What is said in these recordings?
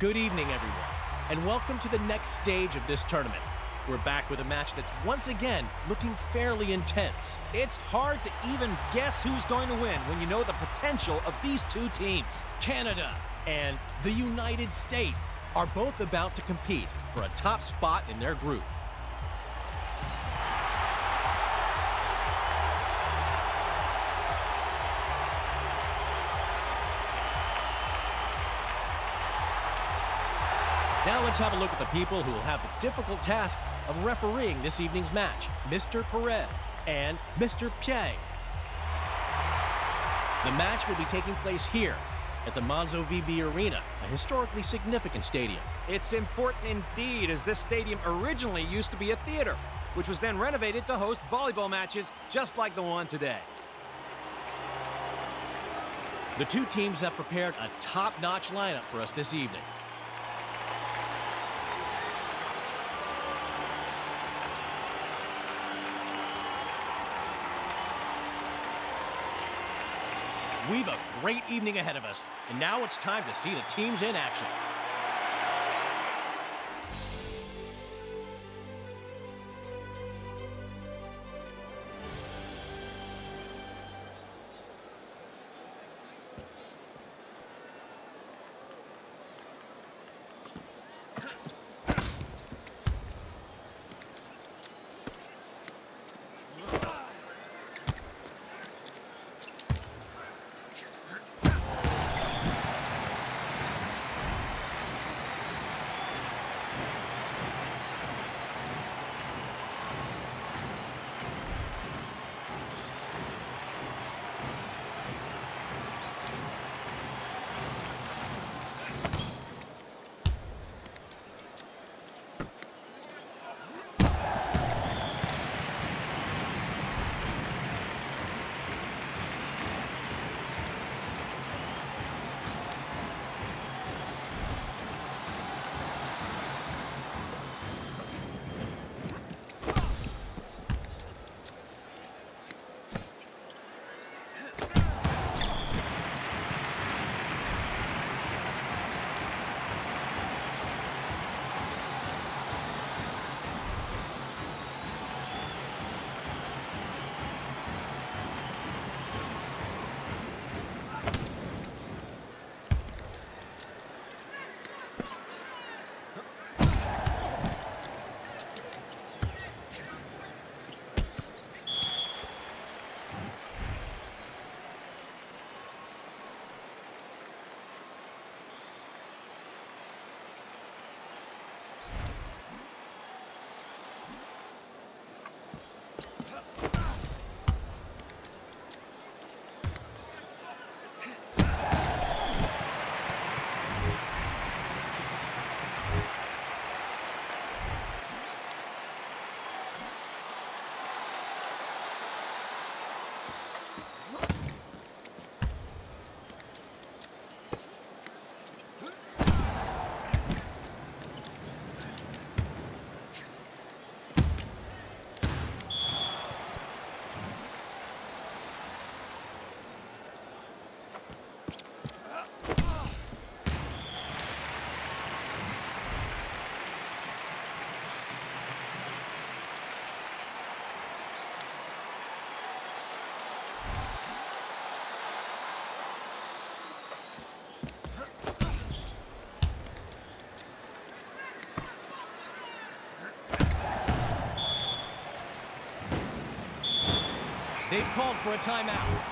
Good evening, everyone, and welcome to the next stage of this tournament. We're back with a match that's once again looking fairly intense. It's hard to even guess who's going to win when you know the potential of these two teams. Canada and the United States are both about to compete for a top spot in their group. Now let's have a look at the people who will have the difficult task of refereeing this evening's match, Mr. Perez and Mr. Pié. The match will be taking place here at the Monzo VB Arena, a historically significant stadium. It's important indeed, as this stadium originally used to be a theater, which was then renovated to host volleyball matches just like the one today. The two teams have prepared a top-notch lineup for us this evening. We've a great evening ahead of us, and now it's time to see the teams in action. They've called for a timeout.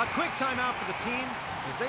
A quick timeout for the team as they...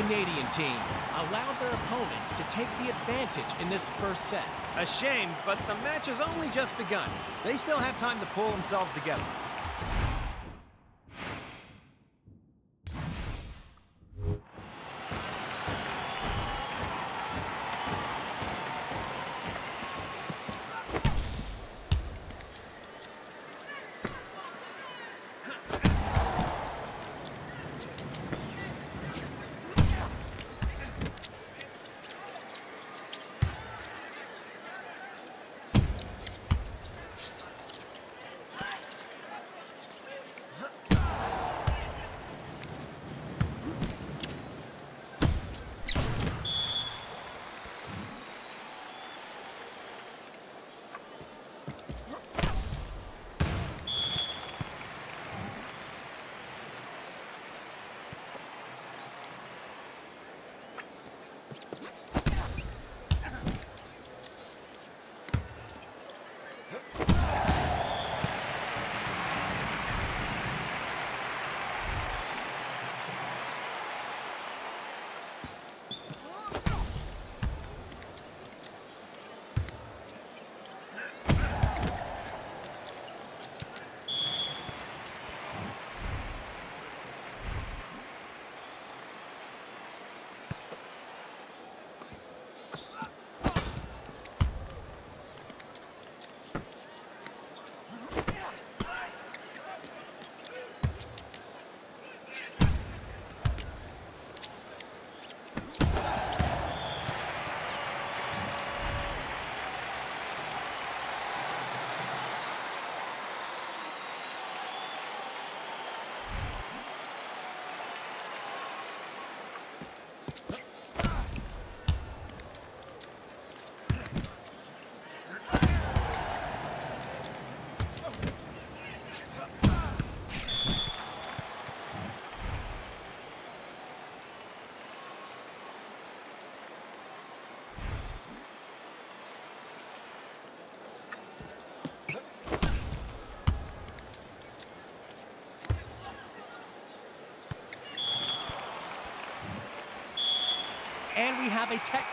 Canadian team allowed their opponents to take the advantage in this first set. A shame, but the match has only just begun. They still have time to pull themselves together. And we have a tech.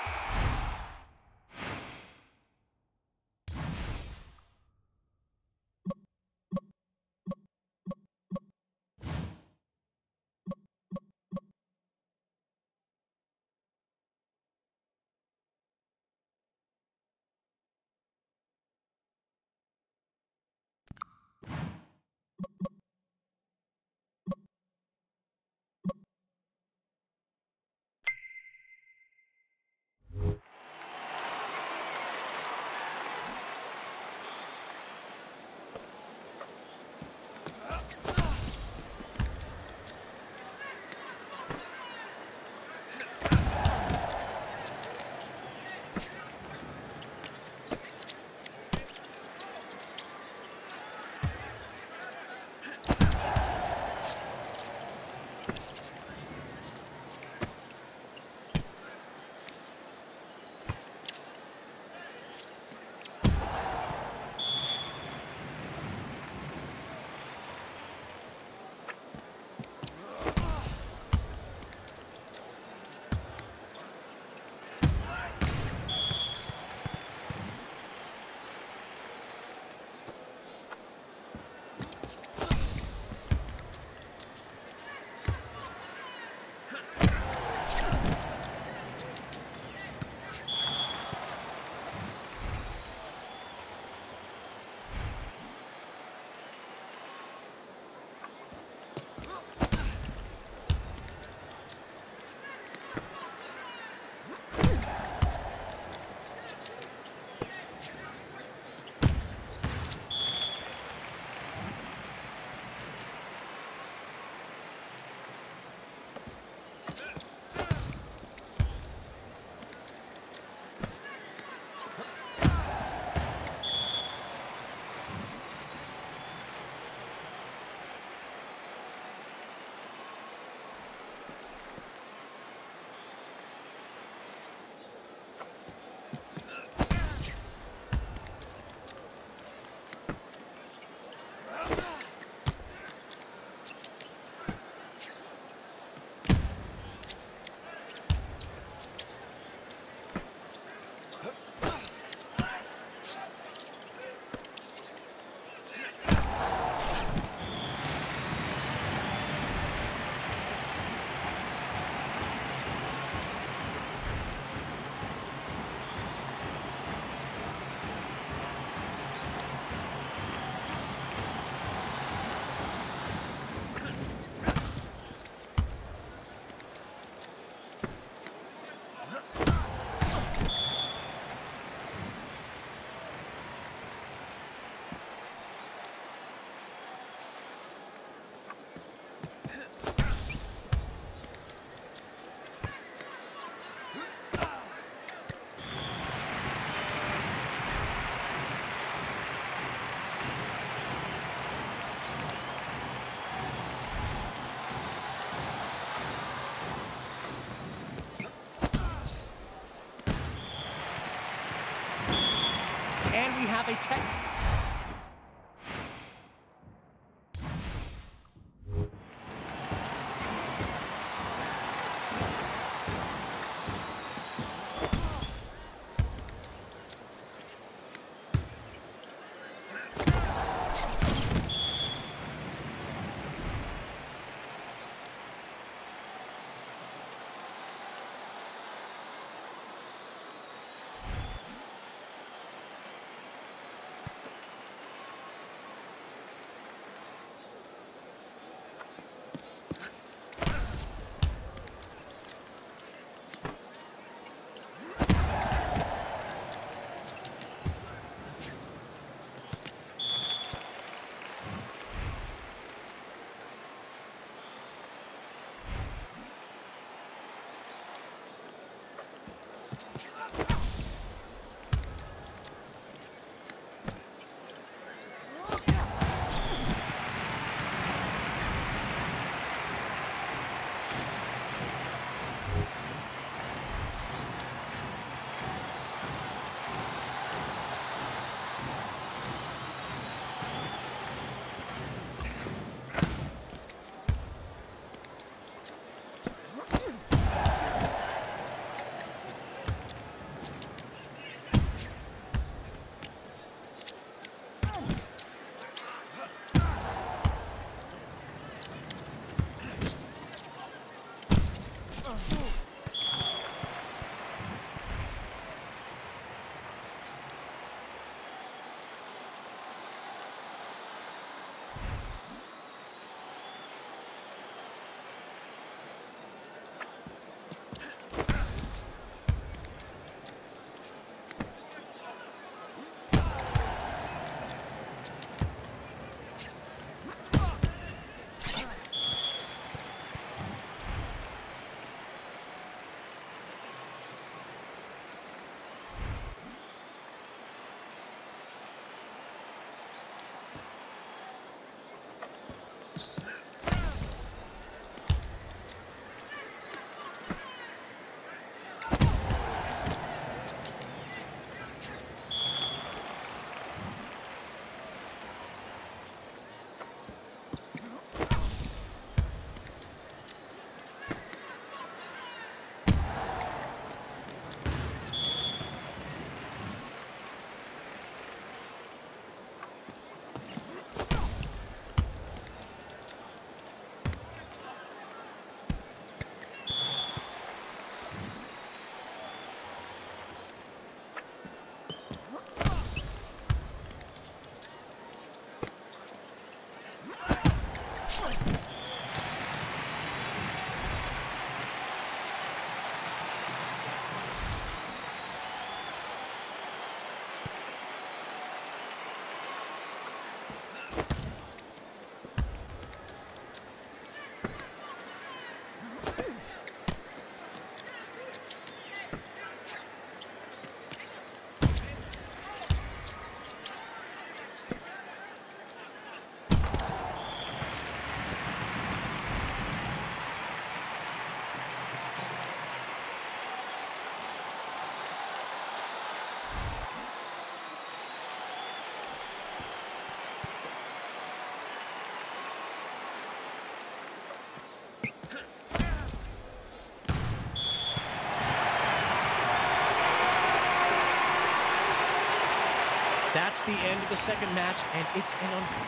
have a tech. That's the end of the second match, and it's an unfair.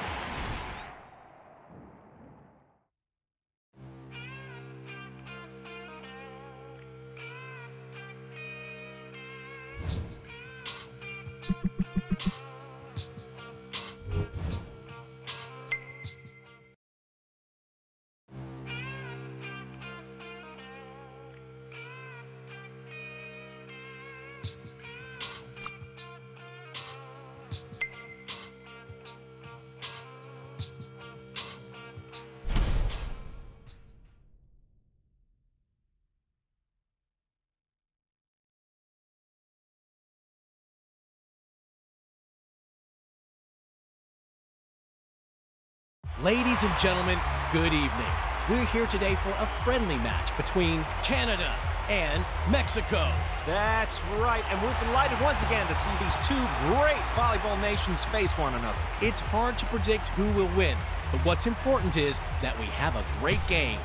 Ladies and gentlemen, good evening. We're here today for a friendly match between Canada and Mexico. That's right, and we're delighted once again to see these two great volleyball nations face one another. It's hard to predict who will win, but what's important is that we have a great game.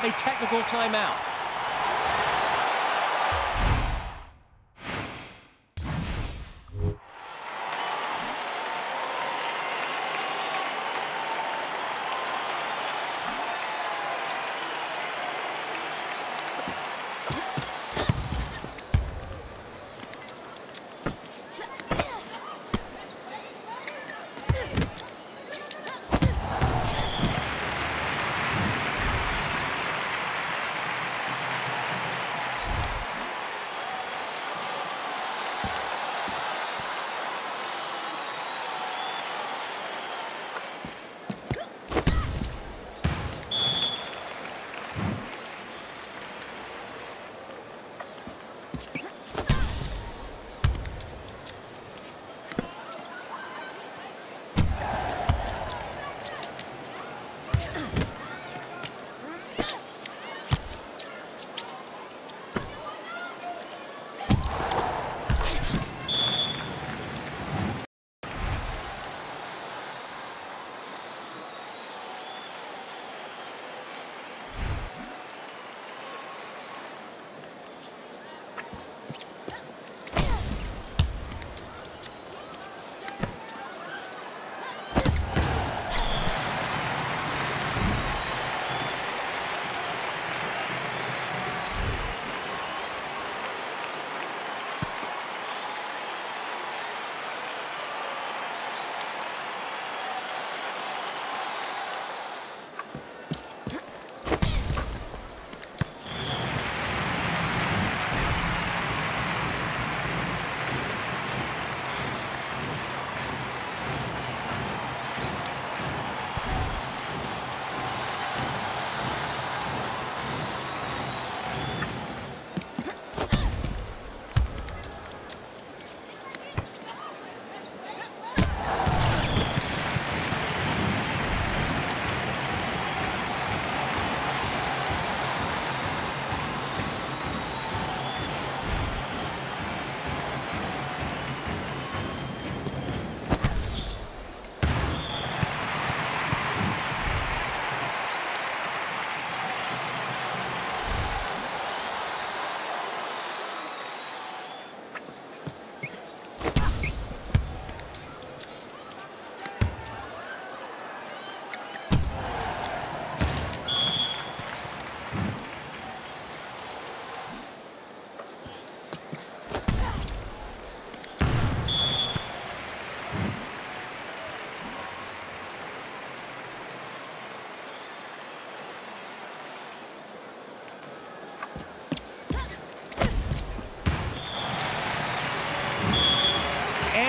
A technical timeout.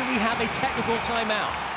we have a technical timeout.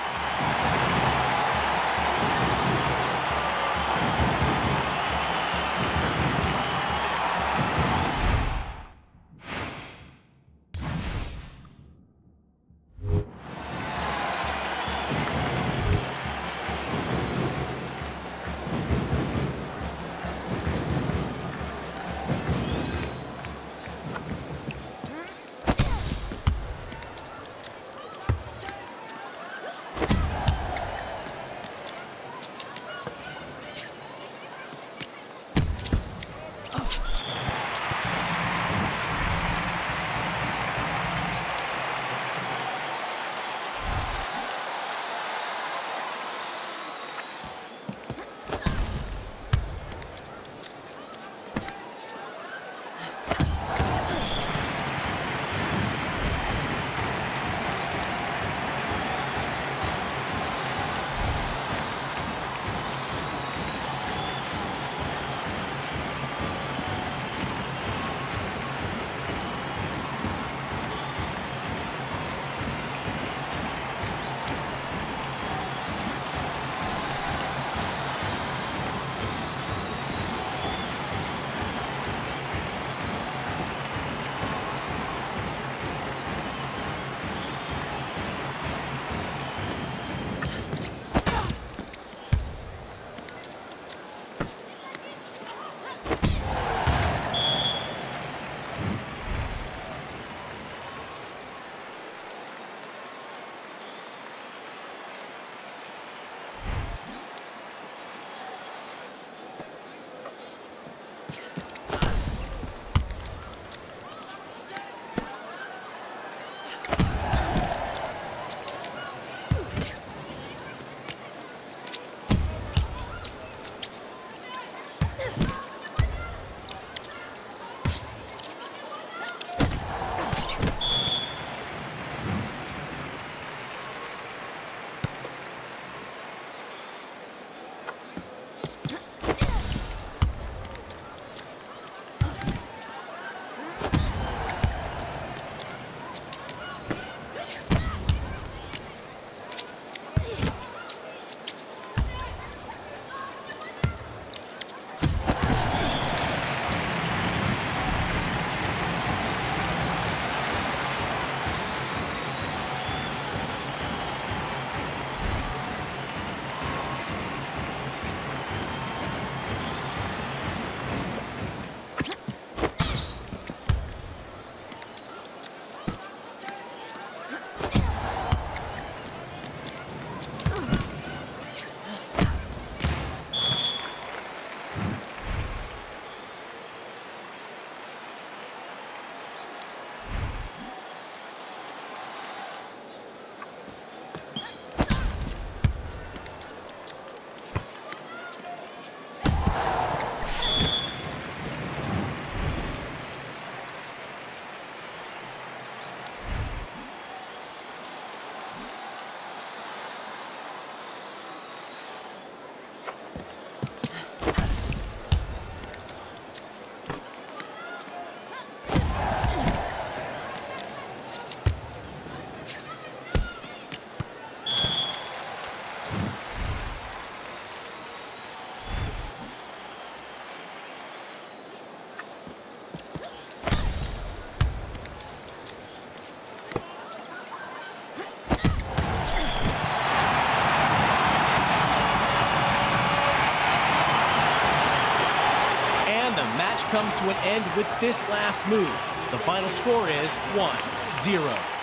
Comes to an end with this last move. The final score is 1-0.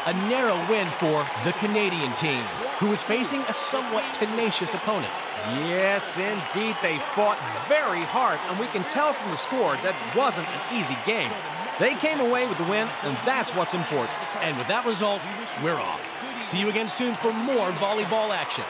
A narrow win for the Canadian team, who is facing a somewhat tenacious opponent. Yes, indeed. They fought very hard, and we can tell from the score that wasn't an easy game. They came away with the win, and that's what's important. And with that result, we're off. See you again soon for more volleyball action.